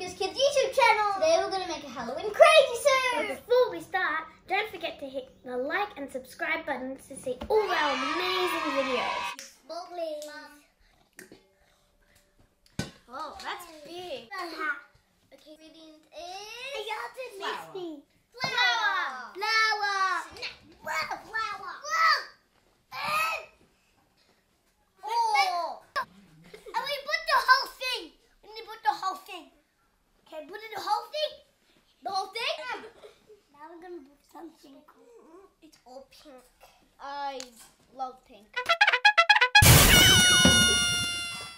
Lucas Kids YouTube channel. Today we're going to make a Halloween crazy soup. But before we start, don't forget to hit the like and subscribe buttons to see all our amazing videos. Oh, that's big. Okay, ingredient is flour. Flour. It's all pink. I love pink.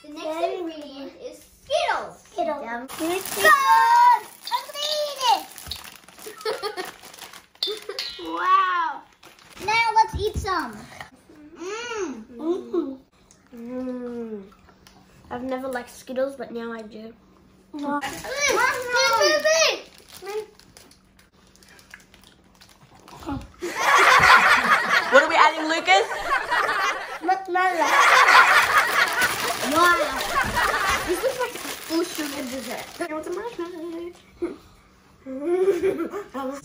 The next ingredient is Skittles. Skittles. I'm gonna eat it. Wow. Now let's eat some. I've never liked Skittles, but now I do. What are we adding, Lucas? Mozzarella. Wow. This looks like a full sugar dessert. I want some marshmallow.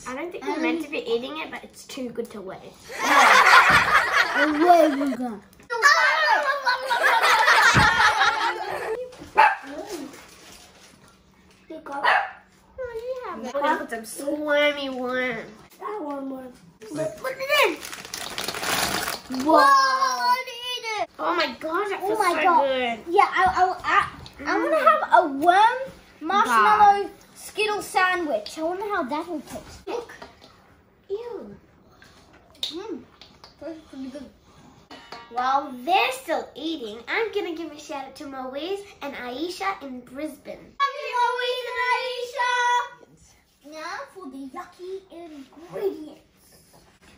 I don't think we're meant to be eating it, but it's too good to waste. I'm gonna put some slimy worms. That one was. Let's put it in. Whoa! I need it. Oh my gosh, that feels so good. Yeah, I want to have a worm marshmallow Skittle sandwich. I wonder how that will taste. Look. Ew. That's pretty good. While they're still eating, I'm gonna give a shout out to Moise and Aisha in Brisbane. Now for the lucky ingredients.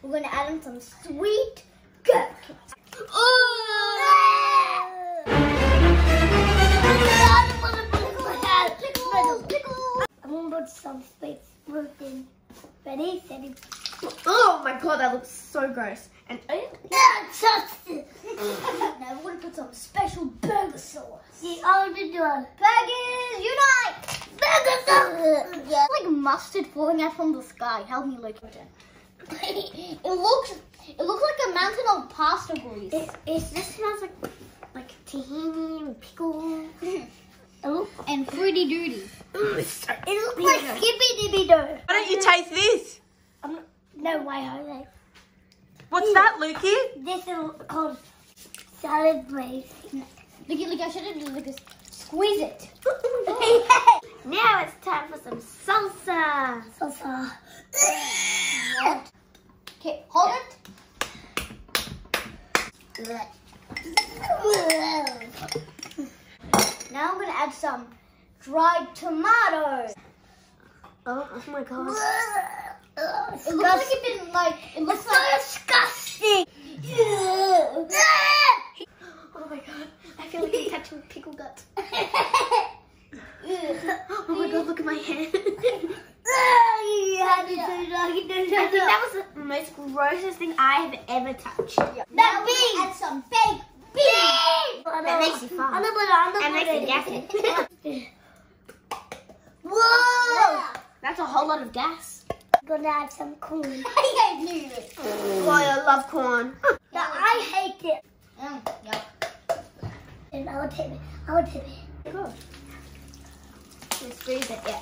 We're going to add in some sweet gherkins. Oh! I want a pickle. I'm going to put some sweet fruit in. Ready? Steady. Oh my god, that looks so gross. And now we're going to put some special burger sauce. The original burgers unite! Yeah, it's like mustard falling out from the sky. Help me, look at it. It looks like a mountain of pasta grease. This smells like tahini and pickles. And fruity doody. It looks like Skippy Dippy Doo. Why don't you taste this? No way, Jose. What's that, Lukey? This is called salad glaze. Look, I shouldn't do this. Squeeze it. Now it's time for some salsa. Okay, hold it. Now I'm gonna add some dried tomatoes. Oh my god! It looks like it didn't It looks so disgusting. Oh my god! I feel like I'm touching pickle guts. Oh my god, look at my hand. I think that was the most grossest thing I have ever touched. Yeah. Now we add some baked beans. That makes you fart. That makes you gassy. Whoa! That's a whole lot of gas. I'm gonna add some corn. I knew it. Oh, I love corn. No, I hate it. Yep. And I will tip it. Cool. Let's squeeze it, yeah.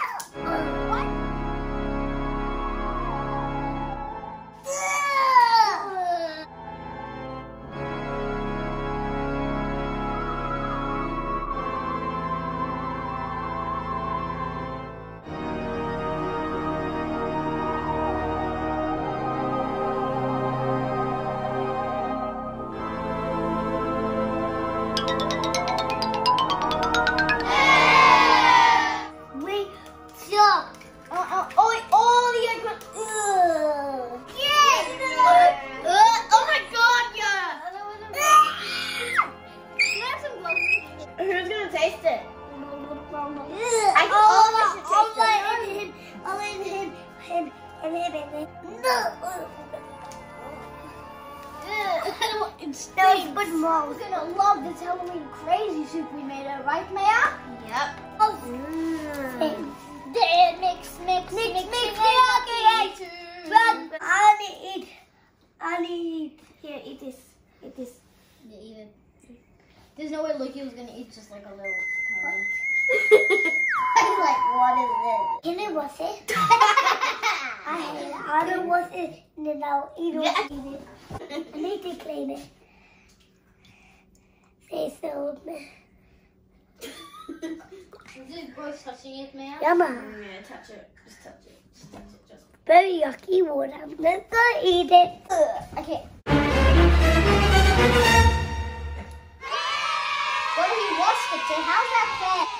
Stop. Thanks. No, but Mom's gonna love this Halloween crazy soup we made up, right, Maya? Yep. Oh. Mm. Mix. I need. Here, eat this. Eat this. Yeah, eat it. There's no way Lucky was gonna eat just like a little. He's like, what is this? Can I wash it? I don't wash it. Then I'll eat it. I need to clean it. Say so. Is it gross touching it, man? Yeah, man. Yeah, touch it. Just touch it. Just touch it. Just. Very yucky water. I'm not gonna eat it. Ugh. Okay. What do we wash it to? How's that fair?